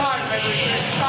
Start, my dear.